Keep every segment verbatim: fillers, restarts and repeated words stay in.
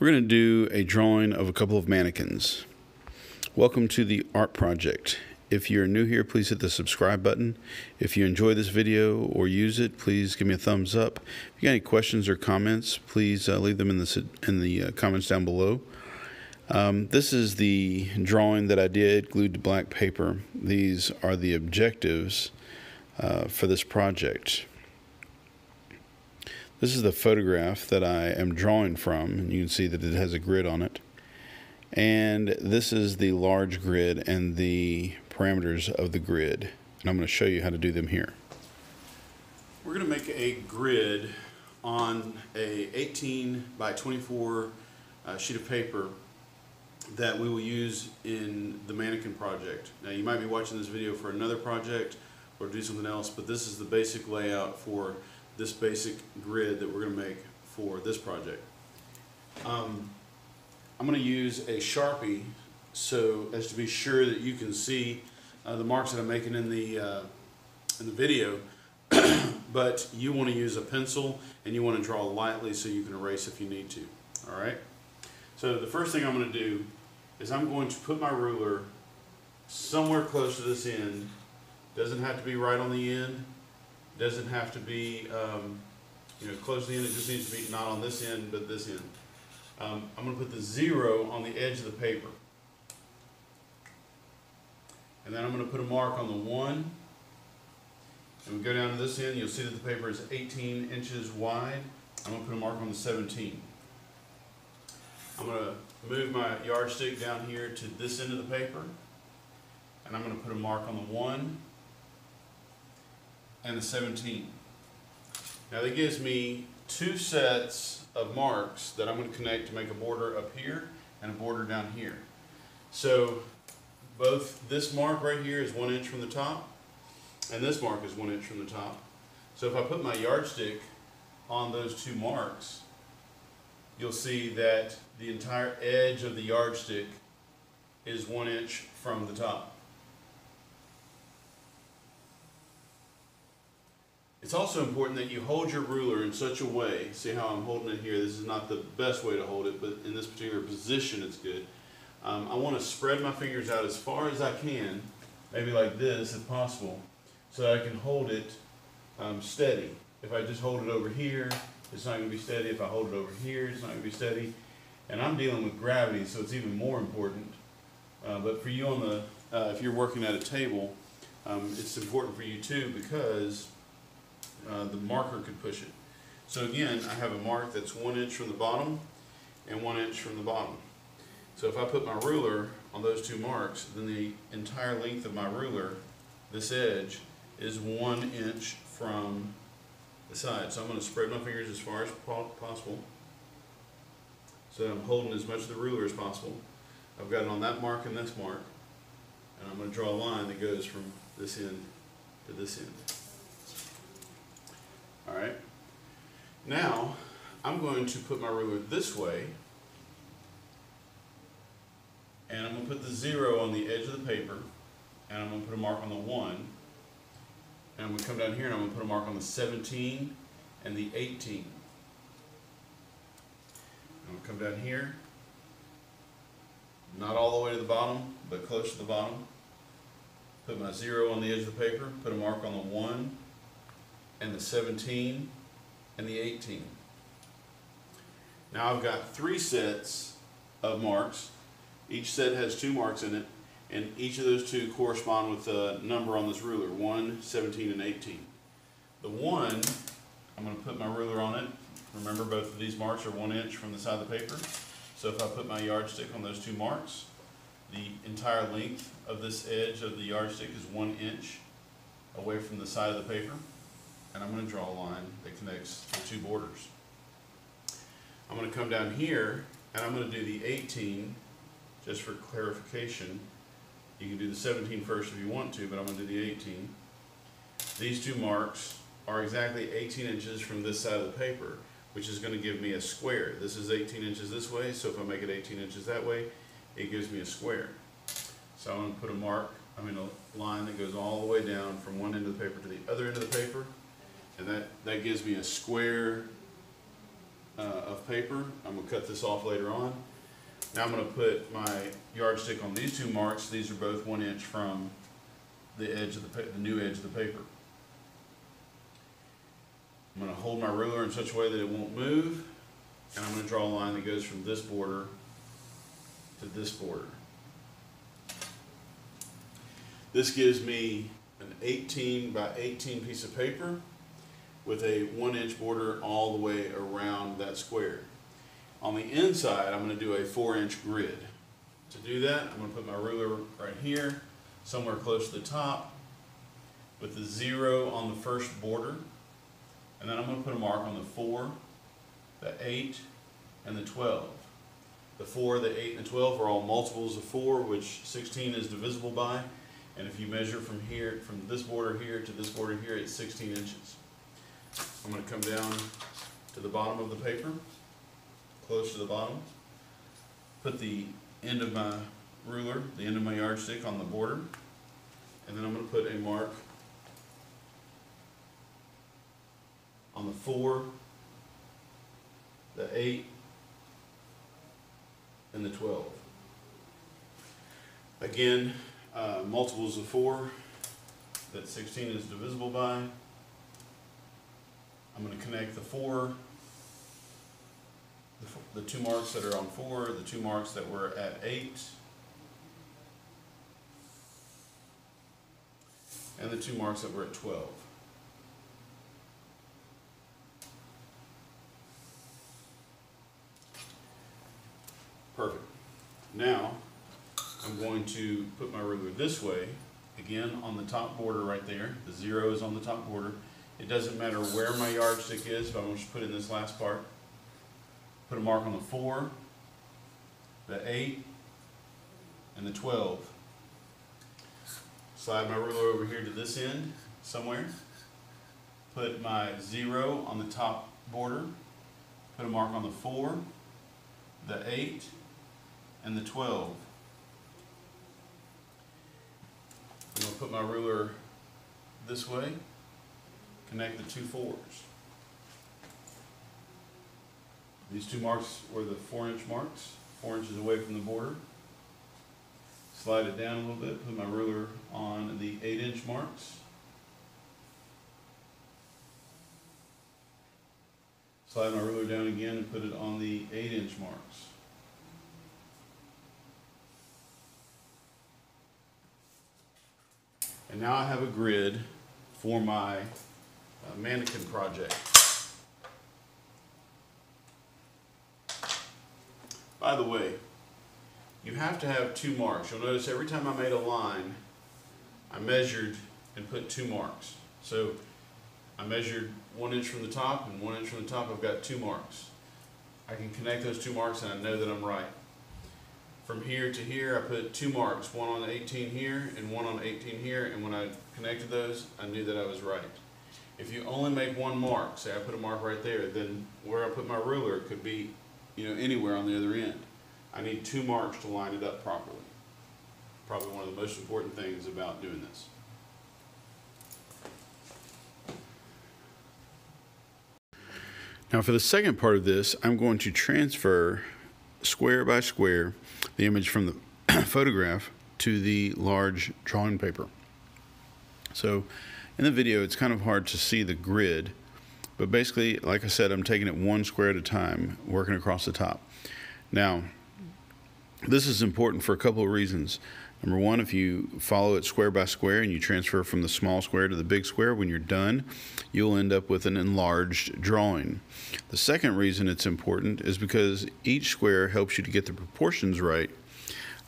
We're going to do a drawing of a couple of mannequins. Welcome to the art project. If you're new here, please hit the subscribe button. If you enjoy this video or use it, please give me a thumbs up. If you got any questions or comments, please uh, leave them in the, in the uh, comments down below. Um, this is the drawing that I did glued to black paper. These are the objectives uh, for this project. This is the photograph that I am drawing from, and you can see that it has a grid on it. And this is the large grid and the parameters of the grid. And I'm going to show you how to do them here. We're going to make a grid on a eighteen by twenty-four uh, sheet of paper that we will use in the mannequin project. Now, you might be watching this video for another project or do something else, but this is the basic layout for this basic grid that we're going to make for this project. Um, I'm going to use a Sharpie so as to be sure that you can see uh, the marks that I'm making in the, uh, in the video, but you want to use a pencil and you want to draw lightly so you can erase if you need to. All right? So the first thing I'm going to do is I'm going to put my ruler somewhere close to this end. Doesn't have to be right on the end. Doesn't have to be um, you know, close to the end. It just needs to be not on this end, but this end. Um, I'm going to put the zero on the edge of the paper. And then I'm going to put a mark on the one. And we go down to this end, you'll see that the paper is eighteen inches wide. I'm going to put a mark on the seventeen. I'm going to move my yardstick down here to this end of the paper. And I'm going to put a mark on the one and the seventeen. Now that gives me two sets of marks that I'm going to connect to make a border up here and a border down here. So both this mark right here is one inch from the top, and this mark is one inch from the top. So if I put my yardstick on those two marks, you'll see that the entire edge of the yardstick is one inch from the top. It's also important that you hold your ruler in such a way, see how I'm holding it here, this is not the best way to hold it, but in this particular position it's good. Um, I want to spread my fingers out as far as I can, maybe like this if possible, so that I can hold it um, steady. If I just hold it over here, it's not going to be steady. If I hold it over here, it's not going to be steady. And I'm dealing with gravity, so it's even more important. Uh, but for you on the, uh, if you're working at a table, um, it's important for you too, because Uh, the marker could push it. So again, I have a mark that's one inch from the bottom and one inch from the bottom. So if I put my ruler on those two marks, then the entire length of my ruler, this edge, is one inch from the side. So I'm going to spread my fingers as far as possible so that I'm holding as much of the ruler as possible. I've got it on that mark and this mark, and I'm going to draw a line that goes from this end to this end. Alright, now I'm going to put my ruler this way, and I'm going to put the zero on the edge of the paper, and I'm going to put a mark on the one, and I'm going to come down here and I'm going to put a mark on the seventeen and the eighteen. I'm going to come down here, not all the way to the bottom, but close to the bottom, put my zero on the edge of the paper, put a mark on the one, and the seventeen, and the eighteen. Now I've got three sets of marks. Each set has two marks in it, and each of those two correspond with a number on this ruler, one, seventeen, and eighteen. The one, I'm going to put my ruler on it. Remember, both of these marks are one inch from the side of the paper. So if I put my yardstick on those two marks, the entire length of this edge of the yardstick is one inch away from the side of the paper. And I'm going to draw a line that connects the two borders. I'm going to come down here and I'm going to do the eighteen just for clarification. You can do the seventeen first if you want to, but I'm going to do the eighteen. These two marks are exactly eighteen inches from this side of the paper, which is going to give me a square. This is eighteen inches this way, so if I make it eighteen inches that way, it gives me a square. So I'm going to put a mark, I mean a line that goes all the way down from one end of the paper to the other end of the paper. And that, that gives me a square uh, of paper. I'm going to cut this off later on. Now I'm going to put my yardstick on these two marks. These are both one inch from the edge of the, the new edge of the paper. I'm going to hold my ruler in such a way that it won't move, and I'm going to draw a line that goes from this border to this border. This gives me an eighteen by eighteen piece of paper with a one inch border all the way around that square. On the inside, I'm going to do a four inch grid. To do that, I'm going to put my ruler right here, somewhere close to the top, with the zero on the first border. And then I'm going to put a mark on the four, the eight, and the twelve. The four, the eight, and the twelve are all multiples of four, which sixteen is divisible by. And if you measure from here, from this border here to this border here, it's sixteen inches. I'm going to come down to the bottom of the paper, close to the bottom, put the end of my ruler, the end of my yardstick on the border, and then I'm going to put a mark on the four, the eight, and the twelve. Again, uh, multiples of four that sixteen is divisible by. I'm going to connect the four, the, four, the two marks that are on four, the two marks that were at eight, and the two marks that were at twelve. Perfect. Now, I'm going to put my ruler this way, again on the top border right there. The zero is on the top border. It doesn't matter where my yardstick is, but I'm going to just put in this last part. Put a mark on the four, the eight, and the twelve. Slide my ruler over here to this end somewhere. Put my zero on the top border. Put a mark on the four, the eight, and the twelve. I'm going to put my ruler this way, connect the two fours. These two marks were the four inch marks, four inches away from the border. Slide it down a little bit, put my ruler on the eight inch marks. Slide my ruler down again and put it on the eight inch marks. And now I have a grid for my uh, mannequin project. By the way, you have to have two marks. You'll notice every time I made a line, I measured and put two marks. So I measured one inch from the top and one inch from the top. I've got two marks. I can connect those two marks and I know that I'm right. From here to here I put two marks, one on eighteen here and one on eighteen here, and when I connected those I knew that I was right. If you only make one mark, say I put a mark right there, then where I put my ruler could be, you know, anywhere on the other end. I need two marks to line it up properly. Probably one of the most important things about doing this. Now for the second part of this, I'm going to transfer square by square the image from the photograph to the large drawing paper. So in the video it's kind of hard to see the grid, but basically, like I said, I'm taking it one square at a time, working across the top. Now this is important for a couple of reasons. Number one, if you follow it square by square and you transfer from the small square to the big square, when you're done, you'll end up with an enlarged drawing. The second reason it's important is because each square helps you to get the proportions right.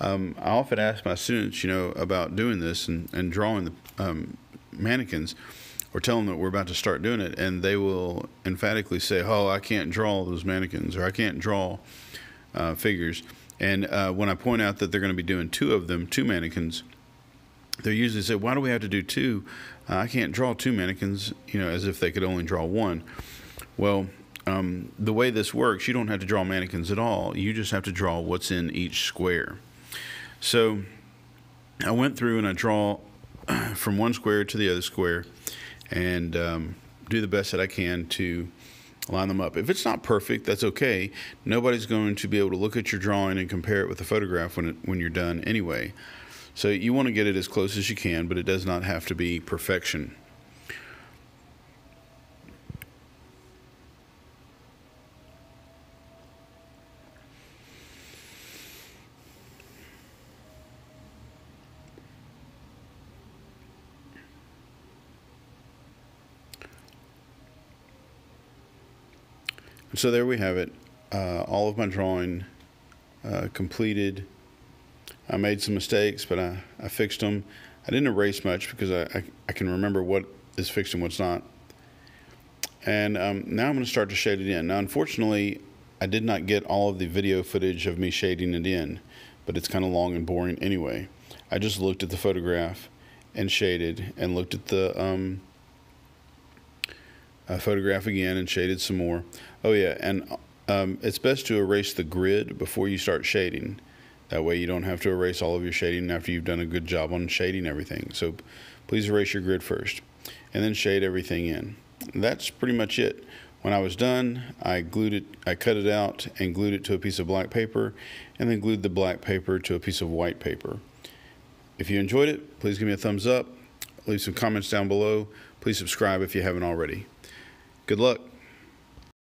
Um, I often ask my students, you know, about doing this and, and drawing the um, mannequins, or tell them that we're about to start doing it, and they will emphatically say, oh, I can't draw those mannequins, or I can't draw uh, figures. And uh, when I point out that they're going to be doing two of them, two mannequins, they usually say, why do we have to do two? Uh, I can't draw two mannequins, you know, as if they could only draw one. Well, um, the way this works, you don't have to draw mannequins at all. You just have to draw what's in each square. So I went through and I draw from one square to the other square and um, do the best that I can to line them up. If it's not perfect, that's okay. Nobody's going to be able to look at your drawing and compare it with the photograph when it, when you're done anyway. So you want to get it as close as you can, but it does not have to be perfection. So there we have it, uh, all of my drawing uh, completed. I made some mistakes, but I, I fixed them. I didn't erase much because I, I, I can remember what is fixed and what's not. And um, now I'm going to start to shade it in. Now, unfortunately, I did not get all of the video footage of me shading it in, but it's kind of long and boring anyway. I just looked at the photograph and shaded, and looked at the um, Uh, photograph again and shaded some more. Oh yeah, and um, it's best to erase the grid before you start shading. That way you don't have to erase all of your shading after you've done a good job on shading everything. So please erase your grid first and then shade everything in. That's pretty much it. When I was done, I glued it, I cut it out and glued it to a piece of black paper, and then glued the black paper to a piece of white paper. If you enjoyed it, please give me a thumbs up. Leave some comments down below. Please subscribe if you haven't already. Good luck.